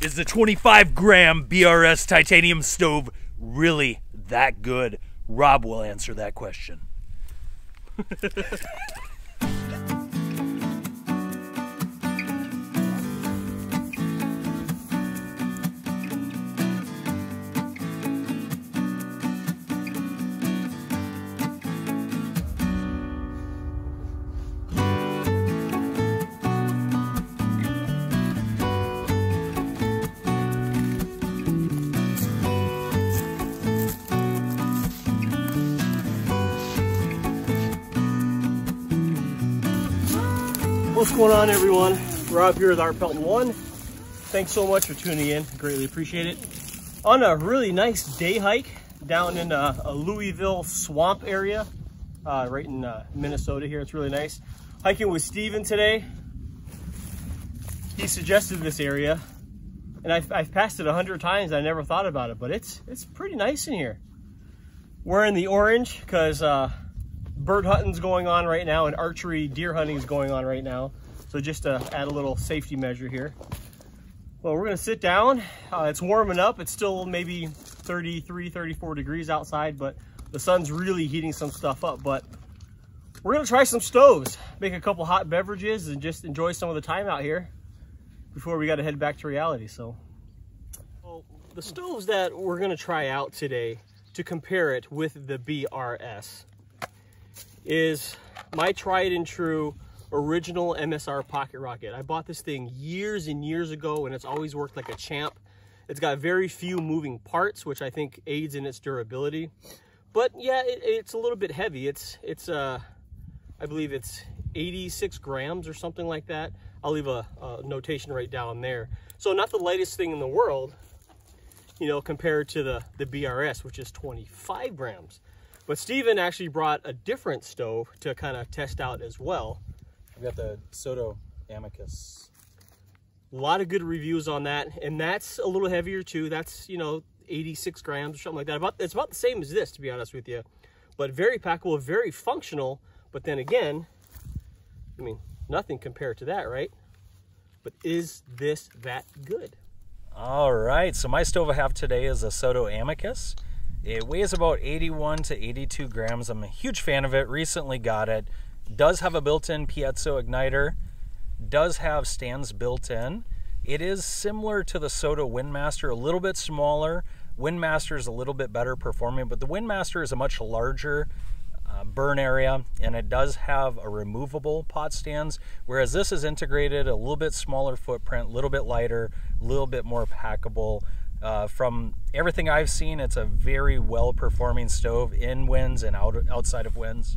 Is the 25-gram BRS titanium stove really that good? Rob will answer that question. What's going on, everyone? Rob here with RPelton One. Thanks so much for tuning in. Greatly appreciate it. On a really nice day hike down in a Louisville swamp area, right in Minnesota here. It's really nice. Hiking with Steven today. He suggested this area, and I've passed it 100 times. I never thought about it, but it's pretty nice in here. We're in the orange because bird hunting's going on right now, and archery deer hunting is going on right now. So just to add a little safety measure here. Well, we're gonna sit down. It's warming up. It's still maybe 33, 34 degrees outside, but the sun's really heating some stuff up. But we're gonna try some stoves, make a couple hot beverages, and just enjoy some of the time out here before we gotta head back to reality, so. Well, the stoves that we're gonna try out today to compare it with the BRS is my tried and true original MSR Pocket Rocket. I bought this thing years and years ago, and it's always worked like a champ. It's got very few moving parts, which I think aids in its durability. But yeah, it's a little bit heavy. It's I believe it's 86 grams or something like that. I'll leave a notation right down there. So not the lightest thing in the world, you know, compared to the BRS, which is 25 grams. But Steven actually brought a different stove to kind of test out as well. I've got the Soto Amicus. A lot of good reviews on that, and that's a little heavier too. That's, you know, 86 grams or something like that. It's about the same as this, to be honest with you. But very packable, very functional. But then again, I mean, nothing compared to that, right? But is this that good? All right, so my stove I have today is a Soto Amicus. It weighs about 81 to 82 grams. I'm a huge fan of it. Recently got it. Does have a built-in piezo igniter. Does have stands built in. It is similar to the Soto Windmaster, a little bit smaller. Windmaster is a little bit better performing, but the Windmaster is a much larger burn area, and it does have a removable pot stands, whereas this is integrated, a little bit smaller footprint, a little bit lighter, a little bit more packable. From everything I've seen, it's a very well-performing stove in winds and outside of winds.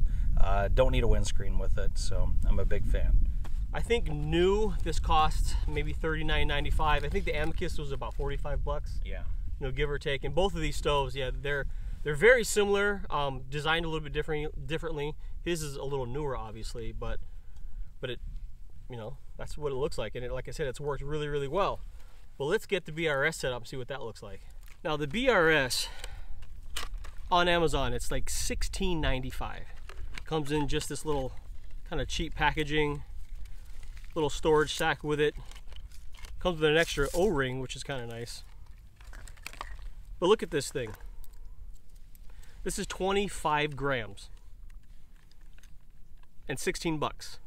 Don't need a windscreen with it, so I'm a big fan. I think new, this costs maybe $39.95. I think the Amicus was about 45 bucks. Yeah. You know, give or take. And both of these stoves, yeah, they're very similar, designed a little bit differently. His is a little newer, obviously, but it, you know, that's what it looks like. And it, like I said, it's worked really, really well. Well, let's get the BRS set up and see what that looks like. Now the BRS on Amazon, it's like $16.95. Comes in just this little kind of cheap packaging, little storage sack with it. Comes with an extra O-ring, which is kind of nice. But look at this thing. This is 25 grams and 16 bucks.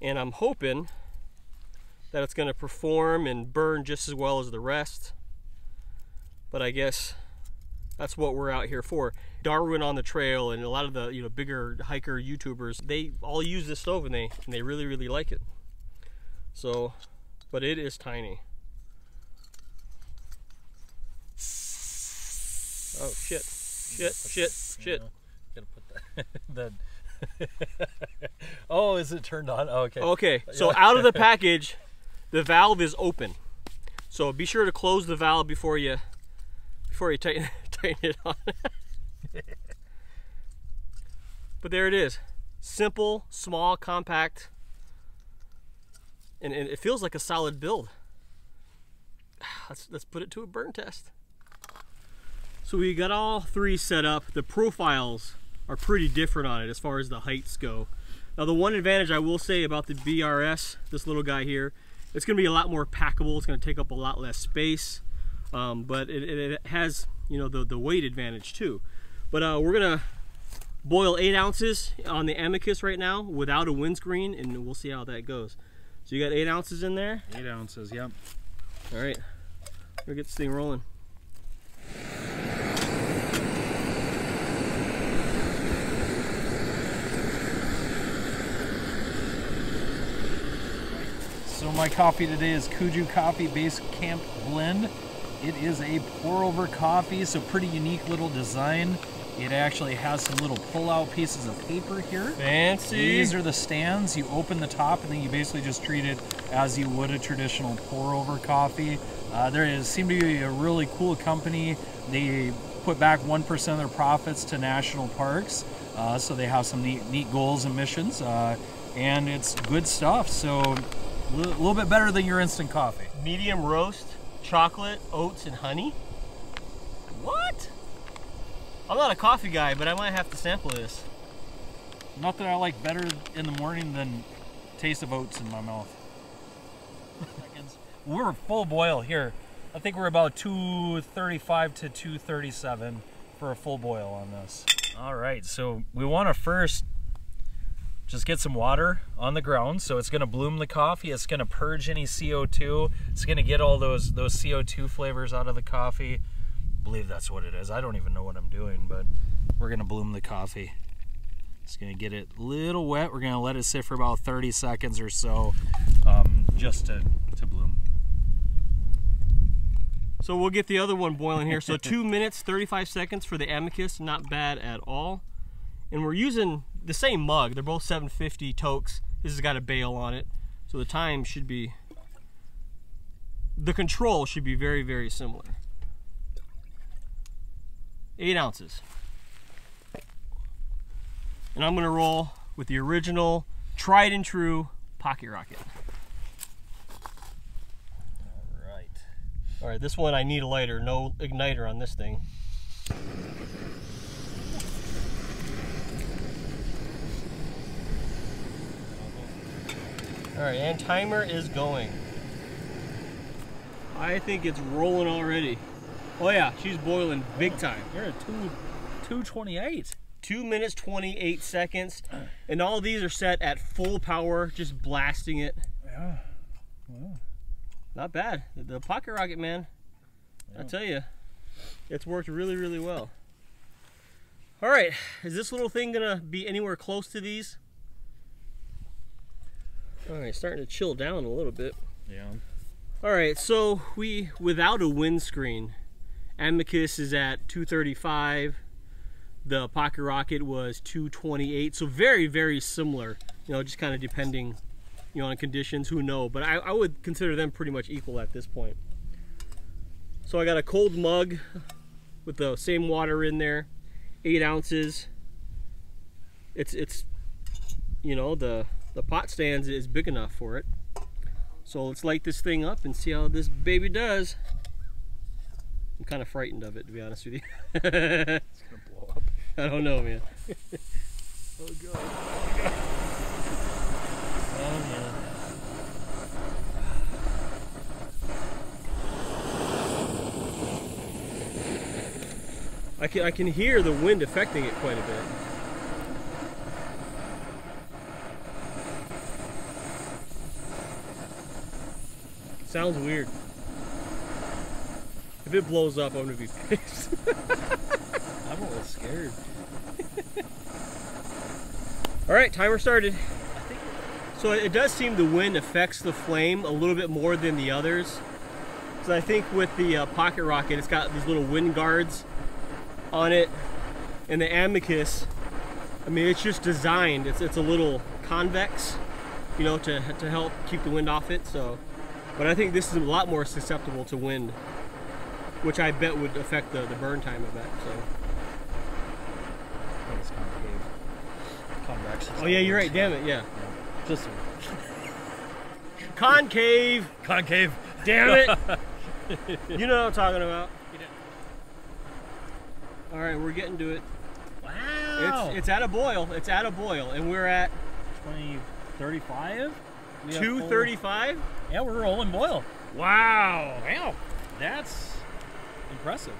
And I'm hoping that it's going to perform and burn just as well as the rest, but I guess that's what we're out here for. Darwin on the Trail and a lot of the, you know, bigger hiker YouTubers, they all use this stove, and they really, really like it. So, but it is tiny. Oh shit! Shit! Gotta put that. Oh, is it turned on? Oh, okay. Okay. So out of the package, the valve is open, so be sure to close the valve before you tighten it on. But there it is, simple, small, compact, and it feels like a solid build. Let's put it to a burn test. So we got all three set up. The profiles are pretty different on it as far as the heights go. Now the one advantage I will say about the BRS, this little guy here, It's going to be a lot more packable. It's going to take up a lot less space, but it has, you know, the weight advantage too. But we're going to boil 8 ounces on the Amicus right now without a windscreen, and we'll see how that goes. So you got 8 ounces in there? 8 ounces, yep. All right, we'll get this thing rolling. So my coffee today is Kuju Coffee Base Camp Blend. It is a pour-over coffee, so pretty unique little design. It actually has some little pull-out pieces of paper here. Fancy. These are the stands. You open the top and then you basically just treat it as you would a traditional pour-over coffee. There seems to be a really cool company. They put back 1% of their profits to national parks, so they have some neat goals and missions, and it's good stuff. So a little bit better than your instant coffee. Medium roast, chocolate, oats, and honey. What? I'm not a coffee guy, but I might have to sample this. Nothing I like better in the morning than taste of oats in my mouth. We're full boil here. I think we're about 235 to 237 for a full boil on this. All right, so we want to first just get some water on the ground. So it's going to bloom the coffee. It's going to purge any CO2. It's going to get all those CO2 flavors out of the coffee. I believe that's what it is. I don't even know what I'm doing, but we're gonna bloom the coffee. It's gonna get it a little wet. We're gonna let it sit for about 30 seconds or so, just to bloom. So we'll get the other one boiling here. So 2 minutes, 35 seconds for the Amicus, not bad at all. And we're using the same mug. They're both 750 tokes. This has got a bail on it. So the time should be, the control should be very, very similar. 8 ounces. And I'm gonna roll with the original tried and true Pocket Rocket. All right, this one I need a lighter, no igniter on this thing. All right, and timer is going. I think it's rolling already. Oh yeah, she's boiling big time. You're at 228. 2 minutes, 28 seconds. And all these are set at full power, just blasting it. Yeah. Wow. Not bad. The Pocket Rocket, man, yeah. I tell you, it's worked really, really well. All right, is this little thing gonna be anywhere close to these? All right, starting to chill down a little bit. Yeah. All right, so we, without a windscreen, Amicus is at 235. The Pocket Rocket was 228. So very, very similar. You know, just kind of depending, you know, on conditions. Who knows? But I would consider them pretty much equal at this point. So I got a cold mug with the same water in there, 8 ounces. It's you know, the pot stand is big enough for it. So let's light this thing up and see how this baby does. I'm kind of frightened of it, to be honest with you. It's gonna blow up. I don't know, man. Oh god. Oh god. Oh man. I can hear the wind affecting it quite a bit. Sounds weird. If it blows up, I'm gonna be pissed. I'm a little scared. All right, timer started. So it does seem the wind affects the flame a little bit more than the others. So I think with the Pocket Rocket, it's got these little wind guards on it, and the Amicus, I mean, it's just designed. It's a little convex, you know, to help keep the wind off it. So, but I think this is a lot more susceptible to wind, which I bet would affect the burn time of that, so. I think it's concave. Convex. Oh yeah, you're right, damn it, yeah. Just concave! Concave! Damn it! You know what I'm talking about. Alright, we're getting to it. Wow! It's at a boil, and we're at 20, 35? 235? Yeah, we're rolling boil. Wow. Wow. That's impressive.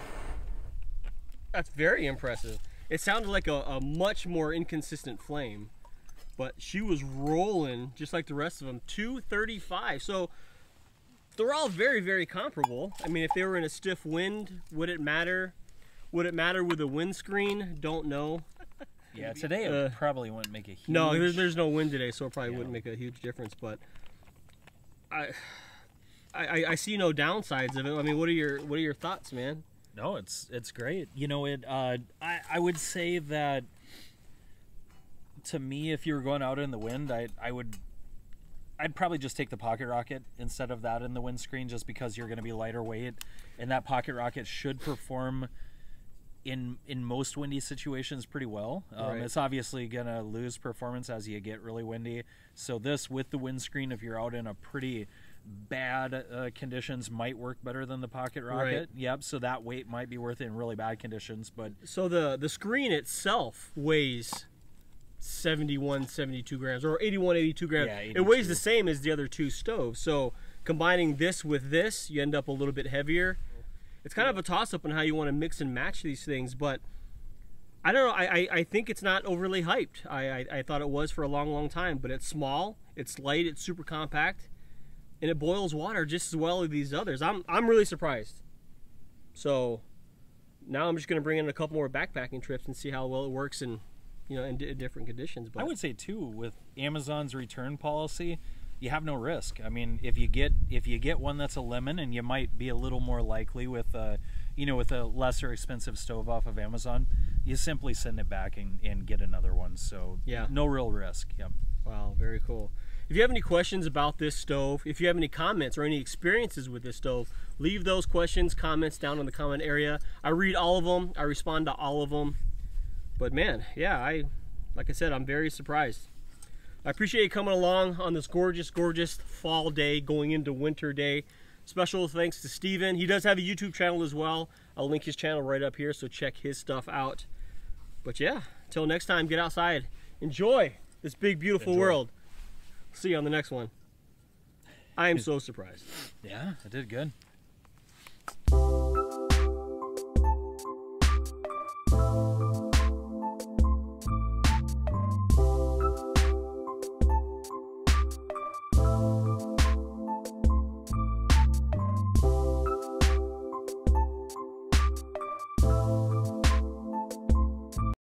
That's very impressive. It sounded like a much more inconsistent flame, but she was rolling just like the rest of them. 235. So they're all very, very comparable. I mean, if they were in a stiff wind, would it matter? Would it matter with a windscreen? Don't know. Yeah, today it probably wouldn't make a huge... No, there's no wind today, so it probably wouldn't make a huge difference, but I see no downsides of it. I mean, what are your thoughts, man? No, it's great. You know, it I would say that to me, if you were going out in the wind, I'd probably just take the Pocket Rocket instead of that in the windscreen, just because you're going to be lighter weight, and that Pocket Rocket should perform in most windy situations pretty well. Right. It's obviously gonna lose performance as you get really windy. So this with the windscreen, if you're out in a pretty bad conditions, might work better than the Pocket Rocket. Right. Yep, so that weight might be worth it in really bad conditions. But so the screen itself weighs 71, 72 grams or 81, 82 grams. Yeah, 82. It weighs the same as the other two stoves. So combining this with this, you end up a little bit heavier. It's kind of a toss-up on how you want to mix and match these things, but I don't know. I think it's not overly hyped. I thought it was for a long, long time, but it's small, it's light, it's super compact, and it boils water just as well as these others. I'm really surprised. So now I'm just going to bring in a couple more backpacking trips and see how well it works in, you know, in different conditions. But I would say too, with Amazon's return policy, you have no risk. I mean, if you get one that's a lemon, and you might be a little more likely with a, you know, with a lesser expensive stove off of Amazon, you simply send it back and get another one. So yeah, no real risk. Yep. Wow, very cool. If you have any questions about this stove, if you have any comments or any experiences with this stove, leave those questions, comments down in the comment area. I read all of them. I respond to all of them. But man, yeah, like I said, I'm very surprised. I appreciate you coming along on this gorgeous, gorgeous fall day going into winter day. Special thanks to Steven. He does have a YouTube channel as well. I'll link his channel right up here, so check his stuff out. But yeah, until next time, get outside. Enjoy this big, beautiful world. See you on the next one. I am so surprised. Yeah, I did good.